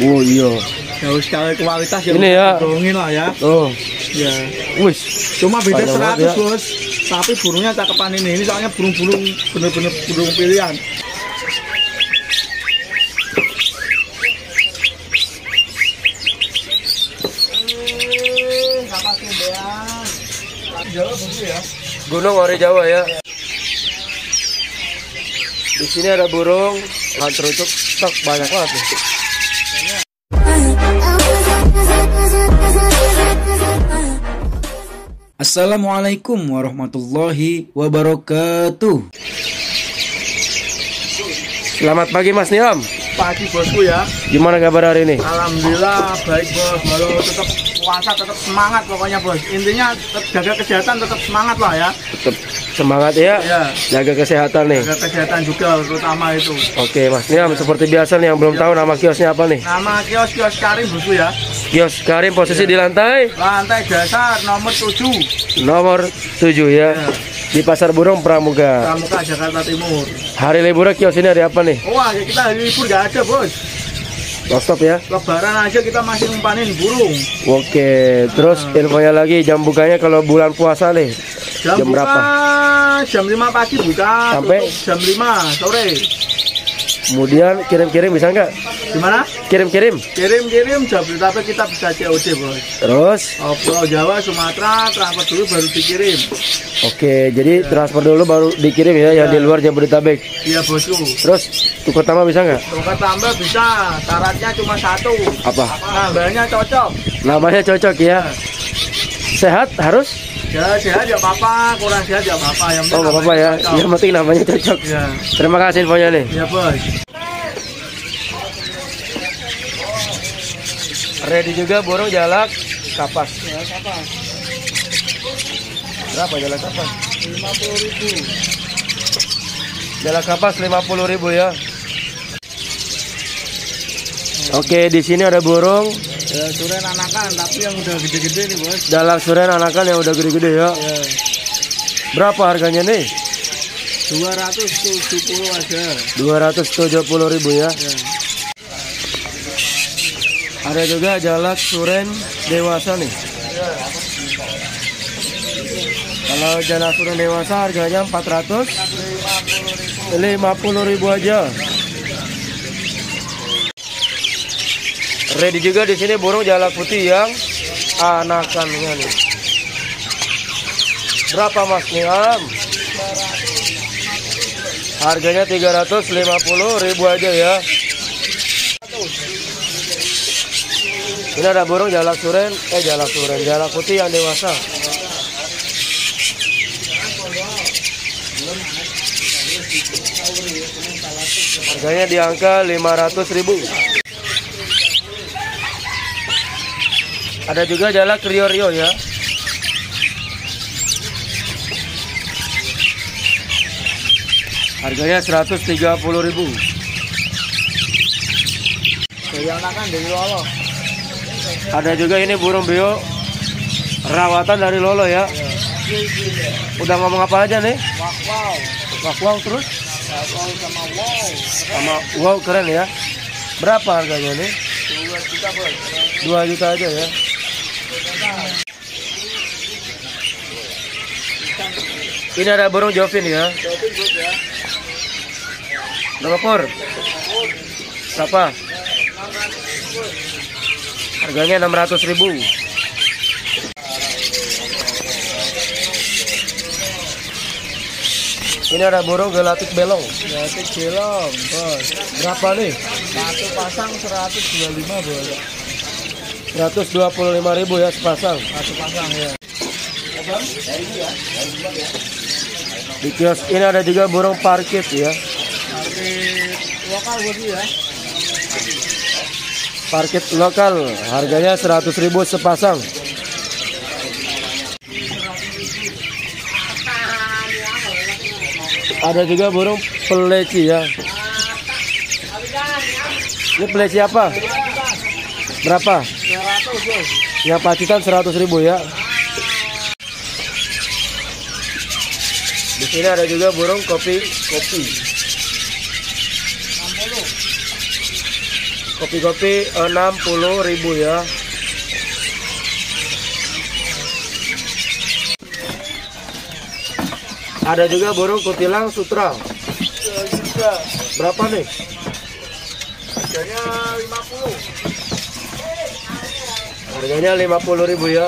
Oh iya. Ya secara kualitas ini ya. Bohongin lah ya. Oh. Ya. Wis. Cuma beda 100, ya. Bos. Tapi burungnya cakepan ini. Ini soalnya burung-burung bener-bener burung pilihan. Jawa begitu ya. Gunung Ori Jawa ya. Di sini ada burung hanterucuk, stok banyak banget nih. Assalamualaikum warahmatullahi wabarakatuh. Selamat pagi Mas Niam. Pagi bosku ya. Gimana kabar hari ini? Alhamdulillah baik bos. Walau tetap puasa tetap semangat pokoknya bos. Intinya tetap jaga kesehatan, tetap semangat lah ya. Tetap semangat ya. Iya. Jaga kesehatan nih. Jaga kesehatan juga terutama itu. Oke Mas Niam, seperti biasa nih yang belum tahu nama kiosnya apa nih? Nama kios Karim bosku ya. Kios Karim posisi di lantai? Lantai dasar nomor 7. Nomor 7 ya. Di Pasar Burung Pramuka. Pramuka Jakarta Timur. Hari liburnya kios ini hari apa nih? Wah, kita hari libur nggak ada, Bos. Stop ya. Lebaran aja kita masih ngumpanin burung. Oke, terus infonya lagi jam bukanya kalau bulan puasa nih. Jam buka, berapa? Jam 5 pagi buka sampai jam 5 sore. Kemudian kirim-kirim bisa nggak? Gimana? Kirim-kirim? Kirim-kirim Jabodetabek kita bisa COD bos. Terus? Oh, Pulau Jawa, Sumatera, transfer dulu baru dikirim. Oke, jadi transfer dulu baru dikirim ya, yang di luar Jabodetabek. Iya bosku. Terus tukar tambah bisa nggak? Tukar tambah bisa, syaratnya cuma satu. Apa? Namanya cocok. Namanya cocok ya. Sehat harus? Ya sehat ya papa, kurang sehat ya papa. Yang oh nggak apa-apa ya, yang penting namanya cocok. Ya. Terima kasih infonya nih. Iya bos. Ready juga burung jalak kapas. Ya, kapas. Berapa jalak kapas? 50.000. Jalak kapas 50.000 ya. Oke, di sini ada burung. Ya, suren anakan tapi yang udah gede-gede nih bos. Jalak suren anakan yang udah gede-gede ya. Ya. Berapa harganya nih? 270 aja. 270.000 ya. Ya. Ada juga jalak suren dewasa nih. Kalau jalak suren dewasa harganya 400 50.000 aja. Ready juga di sini burung jalak putih yang anakannya nih. Berapa Mas Niam? Harganya 350.000 aja ya. Ini ada burung jalak putih yang dewasa. Harganya di angka 500.000. Ada juga jalak rio-rio ya. Harganya 130.000. Anakan dari Lolo. Ada juga ini burung beo rawatan dari Lolo ya. Udah ngomong apa aja nih? Wow terus? Sama wow keren ya. Berapa harganya nih? 2 juta aja ya. Ini ada burung Jovin ya. Nomor berapa? Harganya 600.000. Ini ada burung gelatik belong. Gelatik belong, bos. Berapa nih? Satu pasang 125, bos. 125.000 ya sepasang. Satu pasang ya. Di kios ini ada juga burung parkit ya. Parkit lokal bos ya. Parkit lokal, harganya 100.000 sepasang. Ada juga burung peleci ya. Ini peleci apa? Berapa? Yang pacitan 100.000 ya. Di sini ada juga burung kopi. Kopi-kopi 60.000 ya. Ada juga burung kutilang sutra. Berapa nih? Harganya 50. Harganya 50.000 ya.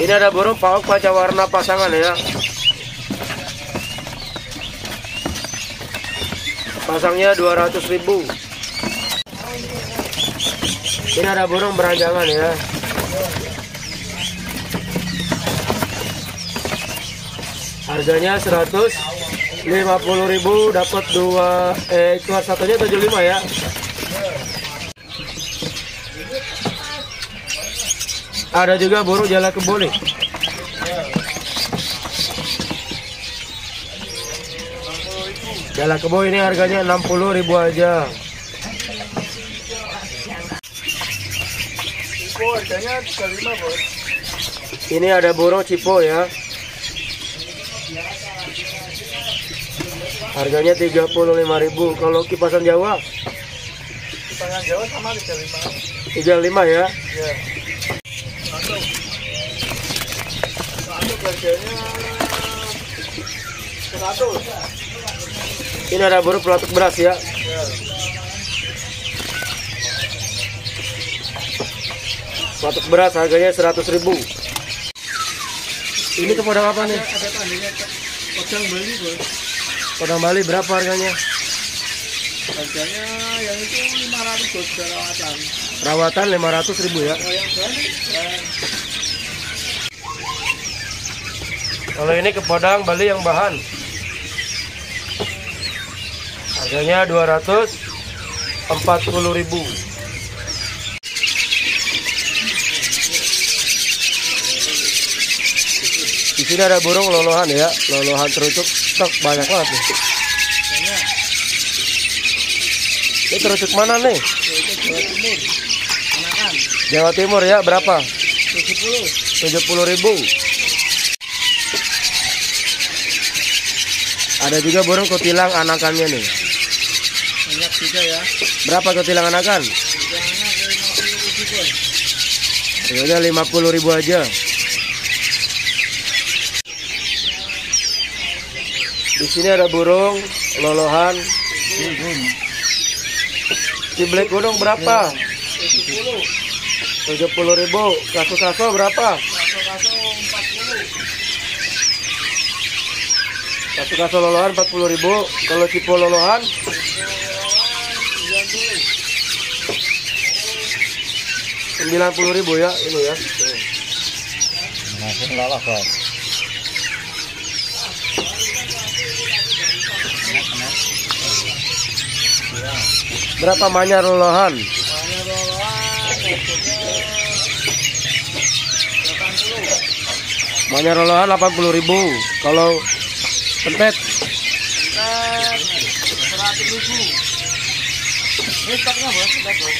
Ini ada burung pauk pancawarna pasangan ya. Pasangnya 200.000. Ini ada burung beranjangan ya. Harganya 150.000, dapat ekor, satunya 75 ya. Ada juga burung jala kebo nih. Jala kebo ini harganya 60.000 aja. Ini ada burung cipo ya. Harganya 35.000. Kalau kipasan Jawa? Kipasan Jawa sama 35. 35 ya? Iya. Harganya 100. Ini ada burung pelatuk beras ya? Iya. Pelatuk beras harganya 100.000. Ini kepodang apa nih? Ada tandanya podang Bali, Bos. Podang Bali berapa harganya? Harganya yang itu 500 buat rawatan. Rawatan 500.000 ya. Oh, yang Bali. Kalau ini kepodang Bali yang bahan. Harganya 240.000. Di sini ada burung lolohan ya, lolohan terucuk, stok banyak banget nih. Ini terucuk mana nih? Jawa Timur ya, berapa? 70.000. Ada juga burung kutilang anakannya nih. Banyak juga ya. Berapa kutilang anakan? Harganya 50.000 aja. Di sini ada burung lolohan ciblek gunung berapa? 70.000. Kasu-kasu berapa? Kasu-kasu lolohan 40.000. Kalau cipo lolohan? Cipo lolohan 90.000 ya, ini ya. Masih lalah, Pak. Berapa manyar lolohan? Manyar lolohan. Manyar lolohan 80.000. Kalau pentet? Pentet 100.000. Ini stoknya banyak, Bos.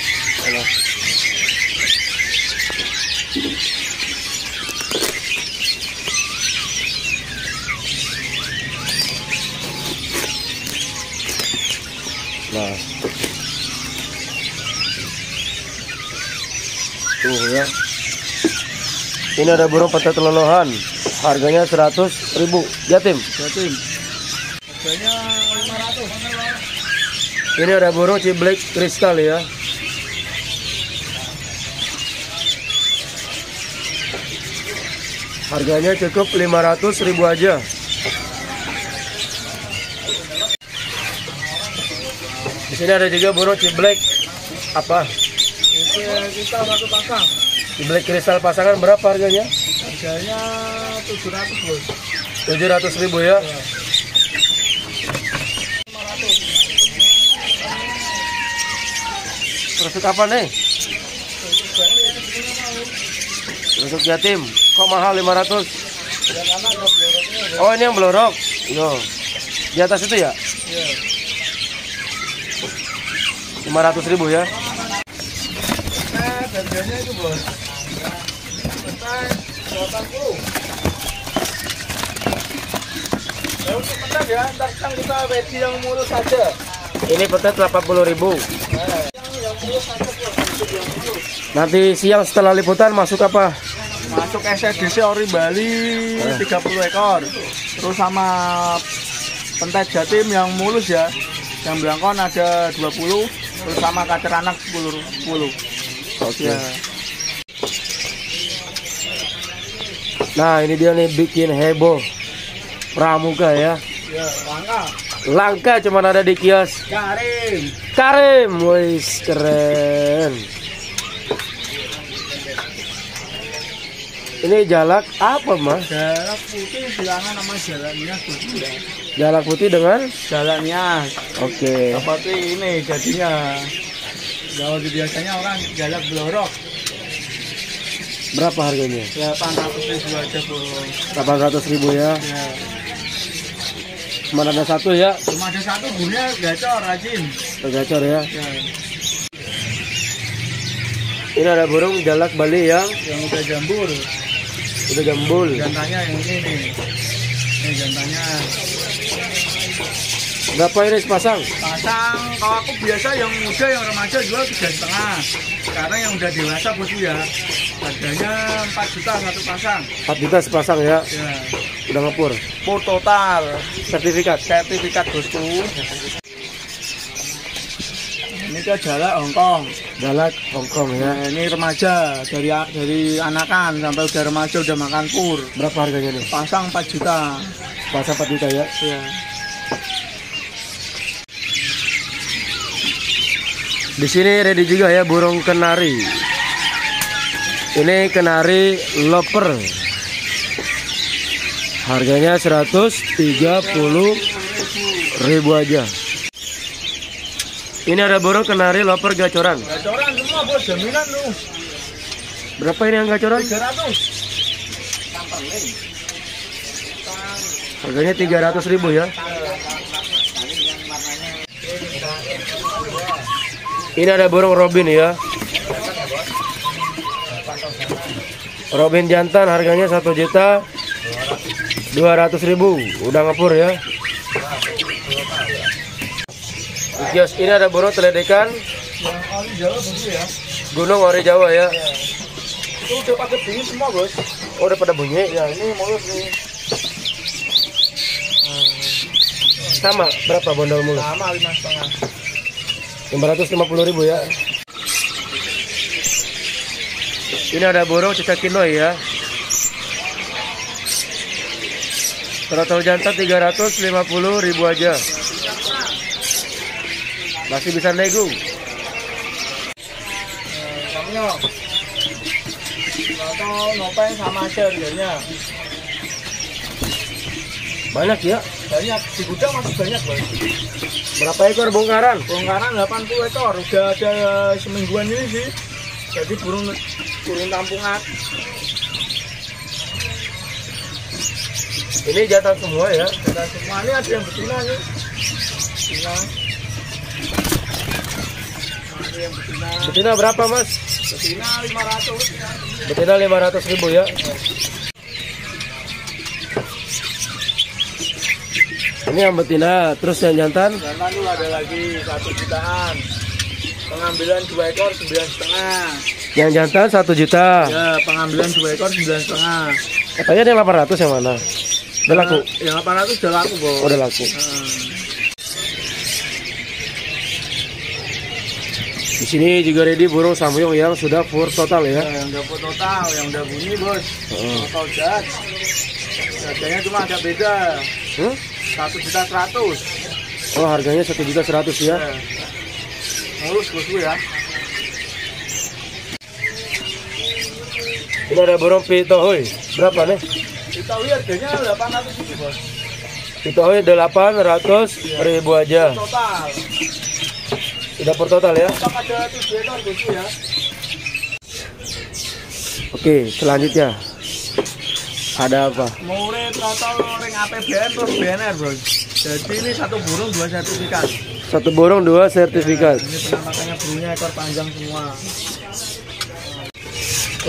Nah. Tuh ya. Ini ada burung petet lolohan. Harganya 100.000. Jatim. Jatim. Harganya 500. Ini ada burung ciblek kristal ya. Harganya cukup 500.000 aja. Di sini ada juga burung ciblek apa? Kristal satu pasang. Ciblek kristal pasangan berapa harganya? Harganya 700, Bos. 700.000 ya. Terus apa nih? Terus jatim. Kok mahal 500? Oh, ini yang belorok. Yo. Di atas itu ya? Iya. 500.000 ya. Harganya itu, Bos. Petai 80. petet ya, ntar kita bagi yang mulus saja. Ini petet 80.000. Yang mulus saja, yang mulus. Nanti siang setelah liputan masuk apa? Masuk SSDC ori Bali 30 ekor. Terus sama pentet Jatim yang mulus ya. Yang belangkon ada 20, terus sama kacer anak 10. Oke. Ya. Nah, ini dia nih bikin heboh Pramuka ya. Ya, langka. Langka cuman ada di Kios Karim. Wis keren. Ini jalak apa, Mas? Jalak putih, silangan sama jalannya putih. Jalak putih dengan jalannya. Oke. Seperti ini jadinya. Kalau biasanya orang jalak blorok. Berapa harganya? 800.000 aja, Bu. 800.000 ya. Ya. Cuma ada satu ya. Cuma ada satu, burnya gacor, rajin. Gacor ya. Ya. Ini ada burung jalak Bali yang udah jambul. Udah jambul. Jantannya yang ini nih. Ini jantannya. Berapa ini sepasang? Pasang. Kalau aku biasa yang muda, yang remaja jual 3,5. Sekarang yang udah dewasa bosku ya. Harganya 4 juta satu pasang. 4 juta sepasang ya. Ya. Udah ngepur. Pur total. Sertifikat bosku. Ini dia jalak Hongkong. Jalak Hongkong ya. Nah, ini remaja dari anakan sampai udah remaja udah makan pur. Berapa harganya nih? Pasang 4 juta. Pasang 4 juta ya. Iya. Di sini ready juga ya burung kenari. Ini kenari loper. Harganya 130.000 aja. Ini ada burung kenari loper gacoran. Gacoran semua bos, jaminan lu. Berapa ini yang gacoran? 300. Harganya 300.000 ya. Ini ada burung robin ya. Robin jantan harganya 1.200.000. Udah ngepur ya. Kios, ini ada burung teledekan gunung ori Jawa ya. Itu udah pada bunyi semua bos. Oh, udah pada bunyi ya. Ini mulus nih. Sama berapa bondol mulus? Sama 5,5. 550.000 ya. Ini ada burung cicak kinoi ya. Total jantan 350.000 aja. Masih bisa nego. Atau nopeng sama aja harganya. Banyak ya? Banyak, di gudang masih banyak banget. Berapa ekor bongkaran? Bongkaran 80 ekor, udah ada semingguan ini sih. Jadi burung tampungan. Ini jantan semua ya? Jantan semua, ini ada yang betina nih. Betina berapa mas? Betina 500. Betina 500.000 ya. Ini yang betina, terus yang jantan? Jantan itu ada lagi 1 jutaan. Pengambilan 2 ekor 9,5. Yang jantan 1 juta. Ya, pengambilan 2 ekor 9,5. Katanya ada yang 800 yang mana? Udah laku? Yang 800 udah laku, bos. Oh, udah laku. Di sini juga ready burung samyong yang sudah full total ya. Yang udah full total, yang udah bunyi bos. Total jat. Harganya cuma agak beda. 1.100.000. Oh, harganya 1.100.000 ya. Mulus bosku ya. Ini ada burung pitohoy. Berapa nih? Pitohoy harganya 800.000 bos. Pitohoy 800.000 aja. Total. Udah per total ya. Ada 7 ekor bosku ya. Oke, selanjutnya ada apa? Murid total ring APBN terus BNR bro. Jadi ini satu burung 2 sertifikat. Satu burung 2 sertifikat. Ya, ini penampakannya burungnya ekor panjang semua.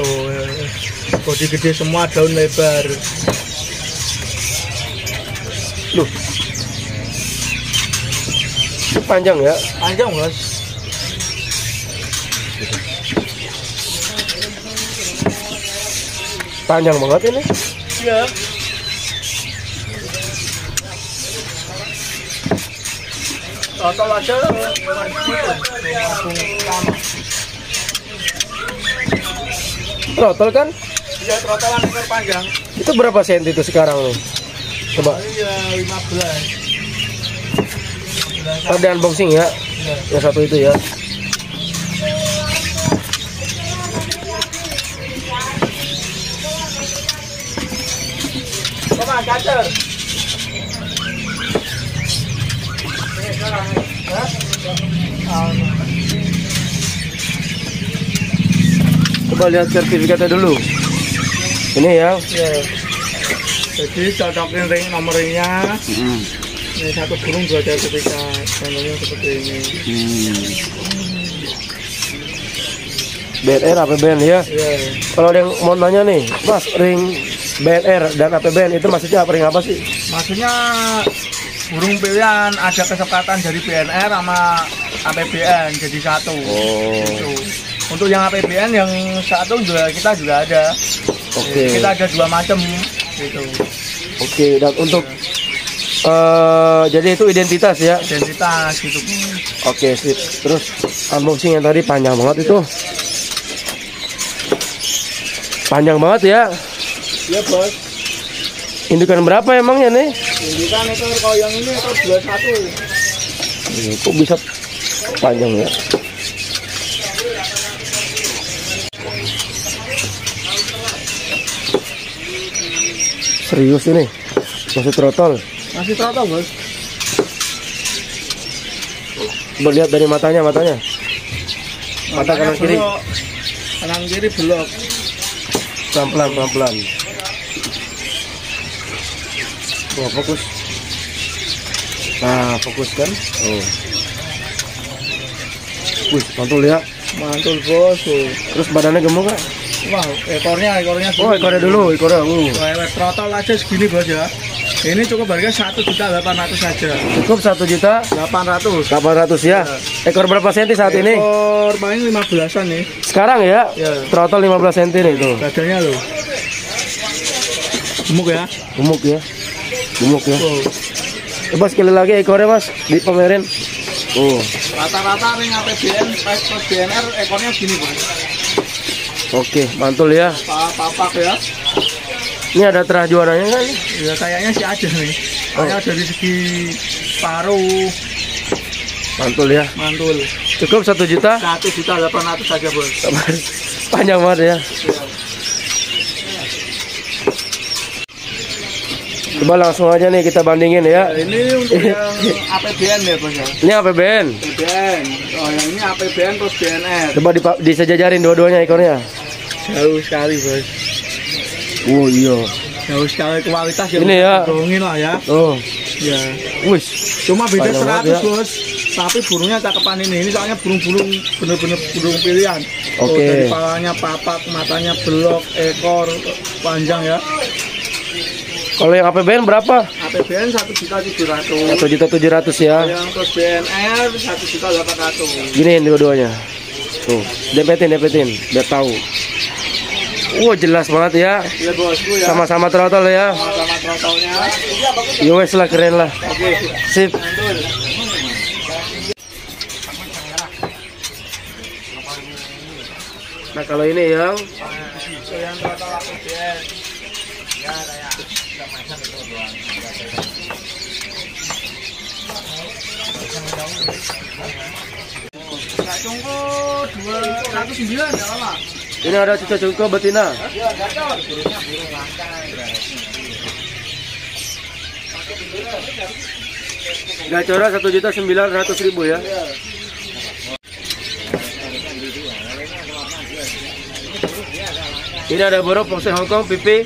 Oh, bodi gede semua, daun lebar. Loh, itu panjang ya? Panjang, Bos. Panjang banget ini. Iya. Total aja trotol kan? Iya, trotolan ekor panjang. Itu berapa senti itu sekarang lo? Coba. Iya, 15. Ada unboxing ya? Iya. Yang satu itu ya. Coba kacer. Coba lihat sertifikatnya dulu. Ini ya. Jadi cocokin ring nomor ringnya. Ini satu burung dua sertifikat. Contohnya seperti ini. BNR APBN ya. Kalau ada yang mau nanya nih, Mas, ring BNR dan APBN itu maksudnya apa, ring apa sih? Maksudnya burung pilihan ada kesepakatan dari BNR sama APBN jadi satu. Gitu. Untuk yang APBN yang satu juga kita juga ada. Oke. Kita ada dua macam gitu. Oke, dan untuk jadi itu identitas ya. Identitas gitu. Oke, sip. Terus unboxing yang tadi panjang banget itu. Panjang banget ya. Iya, Bos. Indukan berapa emangnya nih? Indukan itu kalau yang ini itu 21. Kok bisa panjang ya? Serius ini? Masih trotol? Masih trotol, Bos. Lihat dari matanya. Mata kanan kiri. Kanan kiri belok. Pelan-pelan. Oh, fokus. Nah, fokus kan? Oh. Wih, mantul ya. Mantul, Bos. Terus badannya gemuk kan? Wah, ekornya segini. Oh, ekornya dulu, ekornya. Lewat trotol aja segini, Bos ya. Ini cukup harga 1.800.000 saja. Cukup 1.800.000 ya. Ekor berapa senti saat ini? Ekor paling 15-an nih. Sekarang ya? Trotol 15 senti nih tuh. Badannya loh. Gemuk ya. Coba sekali lagi ekornya, Mas, di pamerin. Rata-rata ring APBN plus BNR ekornya gini, Bos. Oke, mantul ya. Papak ya. Ini ada terah juaranya kan? Ya, kayaknya sih ada nih. Kayaknya dari segi paruh. Mantul ya. Mantul. Cukup 1 juta? 1.800.000 saja, Bos. Panjang banget ya. Coba langsung aja nih kita bandingin ya. Ini untuk yang APBN ya, Bos ya. Ini APBN. Oh, yang ini APBN plus BNR. Coba disejajarin dua-duanya ekornya. Jauh sekali, Bos. Oh iya. Jauh sekali kualitas ya. Ini ya. Bohongin lah ya. Oh. Ya. Wis. Cuma beda 100, Bos. Tapi burungnya cakepan ini. Ini soalnya burung-burung bener-bener burung pilihan. Oke. Dari palanya papak, matanya belok, ekor panjang ya. Kalau yang APBN berapa? APBN 1.700.000. 1.700.000 ya. Yang plus BNR 1.800.000. Gini dua-duanya. Tuh, depetin. Biar tahu. Jelas banget ya. Iya, Bosku ya. Sama-sama trotol ya. Sama-sama trotolnya. Ya wes lah, keren lah. Oke. Sip. Nah, kalau ini yang trotol APBN. Ya, kayak ini ada cucok betina. Gacornya 1.900.000 ya. Ini ada borok pose Hongkong pipi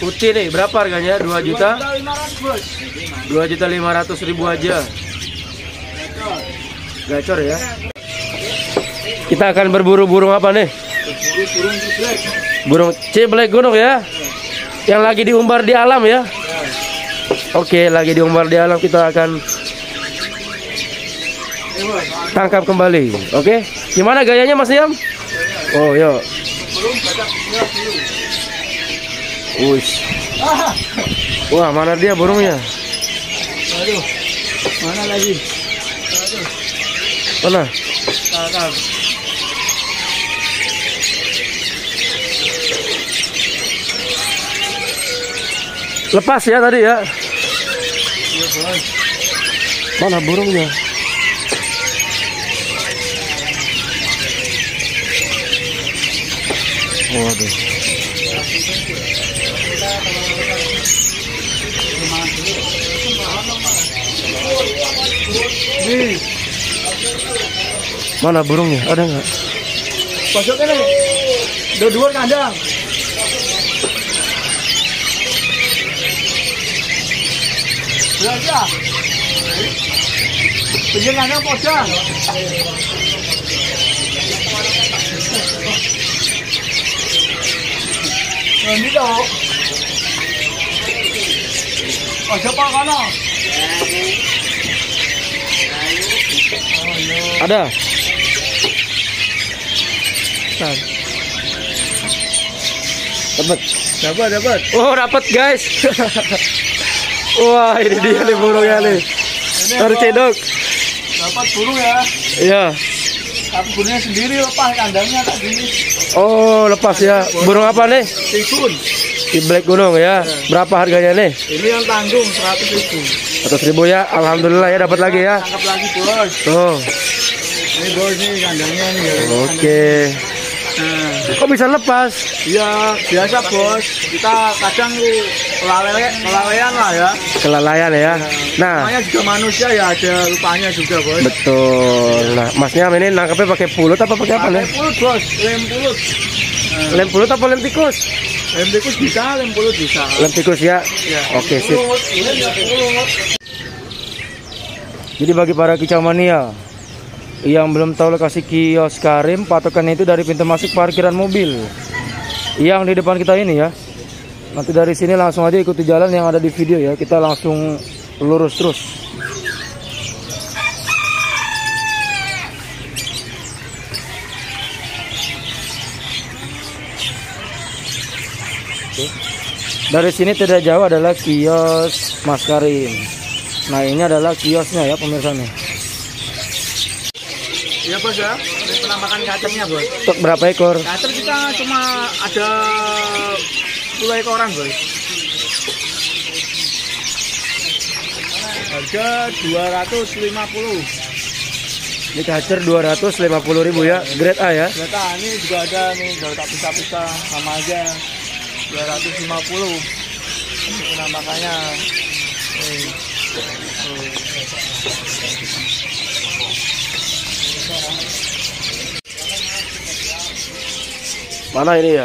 putih nih, berapa harganya? 2.500.000 aja. Gacor ya. Kita akan berburu burung apa nih? Burung ciblek gunung ya. Yang lagi diumbar di alam ya. Oke, lagi di umbar di alam, kita akan tangkap kembali. Oke, gimana gayanya Mas Niam? Oh yuk. Uish. Wah, mana dia burungnya? Aduh, mana lagi? Aduh. Mana? Tangkap. Lepas ya tadi ya. Mana burungnya? Waduh. Mana burungnya? Ada nggak? Pojoknya nih. Dua-dua kandang. Belajar. Penjengannya pojok. Ini dong. Pak mana? Ada. Dapat. Dapat. Oh, dapat guys. Wah, ini dia nih burungnya nih. Terciduk. Dapat burung ya? Iya. Tapi burungnya sendiri lepas kandangnya tadi. Oh, lepas ya. Burung apa nih? Tigun. Di Black Gunung ya. Berapa harganya nih? Ini yang tanggung 100.000. 100.000 ya. Alhamdulillah ya, dapat lagi ya. Tangkap lagi, Bos. Tuh. Ini Bos nih kandangnya nih. Oke. Kok bisa lepas? Ya, biasa Bos. Kita kadang kelalaian lah ya. Kelalaian ya. Nah, namanya juga manusia ya, ada lupanya juga Bos. Betul. Nah, Masnya ini nangkapnya pakai pulut apa pakai apa nih? Pakai pulut Bos, lem pulut. Lem pulut apa lem tikus? Lem tikus bisa, lem pulut bisa. Lem tikus ya. Ya. Oke, sip. Jadi bagi para kicau mania yang belum tahu lokasi Kios Karim, patokannya itu dari pintu masuk parkiran mobil yang di depan kita ini ya. Nanti dari sini langsung aja ikuti jalan yang ada di video ya. Kita langsung lurus terus. Dari sini tidak jauh adalah kios Mas Karim. Nah, ini adalah kiosnya ya pemirsa nih. Iya Bos ya, ini penambahan kacangnya Bos. Untuk berapa ekor? Kacang kita cuma ada 10 ekoran Bos. Harga 250. Ini kacer 250.000 ya, grade A ya. Grade A, ini juga ada nih, kalau tak pisah-pisah sama aja 250. Ini penambahannya. Mana ini ya?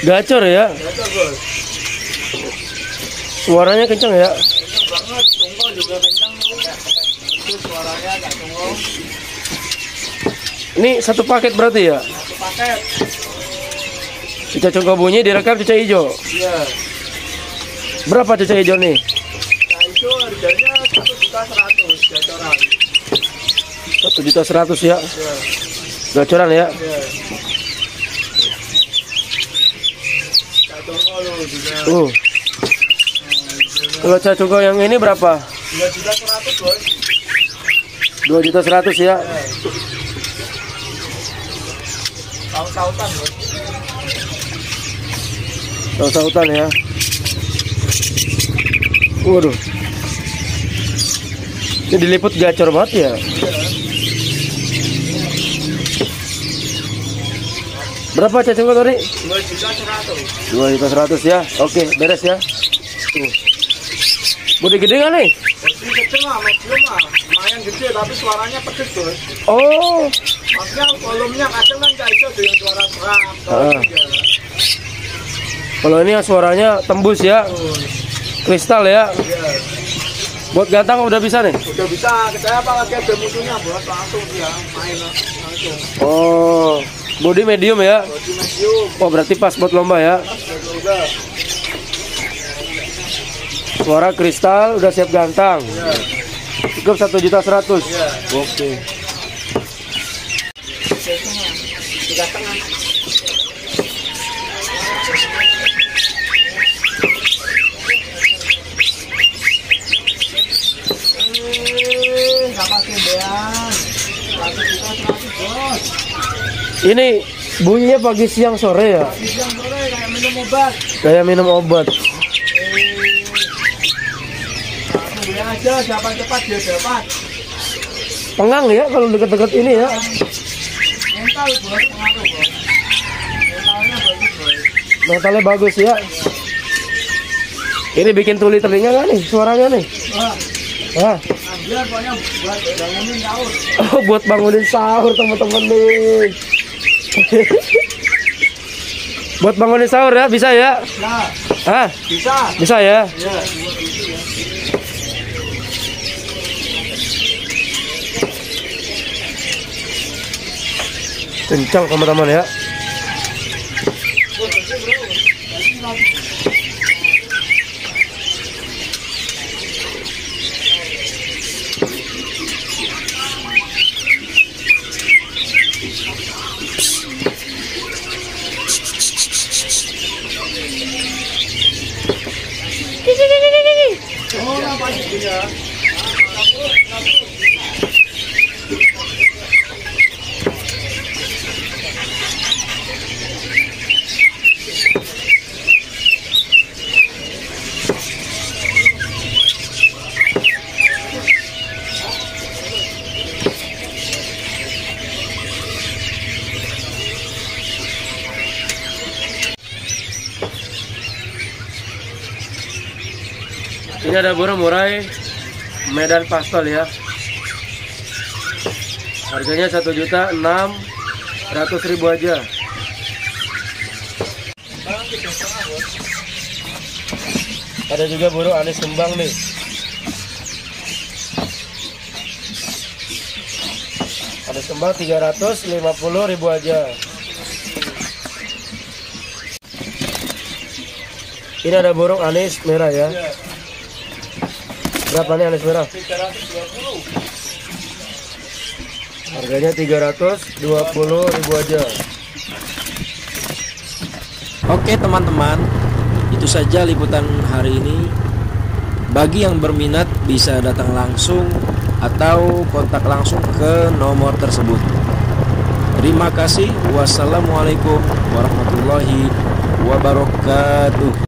Gacor ya? Gacor Bos. Suaranya kencang ya? Ini satu paket berarti ya? Satu paket. Cuca cungko bunyi direkam cuca hijau. Iya. Berapa cuca hijau nih? Cuca hijau harganya 1.100.000 gacoran. 1.100.000 ya? Iya. Gacoran ya? Iya. Cungko loh juga. Kalau cuca cungko yang ini berapa? 2.100.000 Bos. 2.100.000 ya? Sautan Bos. Sautan ya. Waduh. Ini diliput gacor banget ya. Berapa cacingnya tadi? 2.100.000. 2.100.000 ya. Oke, beres ya. Bodi gede nggak nih? Bodi kecil lah, medium lah. Lumayan gede tapi suaranya pedes Bos. Oh. Maksudnya volumenya kadang kan gak iso dengan suara serak. Kalau ini suaranya tembus ya. Kristal ya. Buat gantang udah bisa nih? Udah bisa, saya pakai ada musuhnya buat langsung ya, main langsung. Oh, body medium ya? Body medium. Oh, berarti pas buat lomba ya? Lomba. Suara kristal, udah siap gantang. Ya. Cukup 1.100.000. Ya. Oke. Tiga tengah. Ini bunyinya pagi siang sore ya? Pagi siang sore kayak minum obat. Kayak minum obat. Langsung aja, siapa cepat dia dapat. Pengang ya kalau dekat-dekat ini ya. Mental buat pengaruh, Bos. Mentalnya bagus, Bos. Mentalnya bagus ya. Ini bikin tuli telinga kan nih suaranya nih? Wah. Anjir, pokoknya buat bangunin sahur. Oh, buat bangunin sahur teman-teman nih. Buat bangunin sahur ya, bisa ya? Nah, bisa. Bisa ya? Ya. Kencang teman-teman ya. Ini ada burung murai Medan pastel ya. Harganya 1.600.000 aja. Ada juga burung anis kembang nih. Anis kembang 350.000 aja. Ini ada burung anis merah ya. Berapa nih anis merah? 320. Harganya 320.000 aja. Oke teman-teman, itu saja liputan hari ini. Bagi yang berminat bisa datang langsung atau kontak langsung ke nomor tersebut. Terima kasih. Wassalamualaikum warahmatullahi wabarakatuh.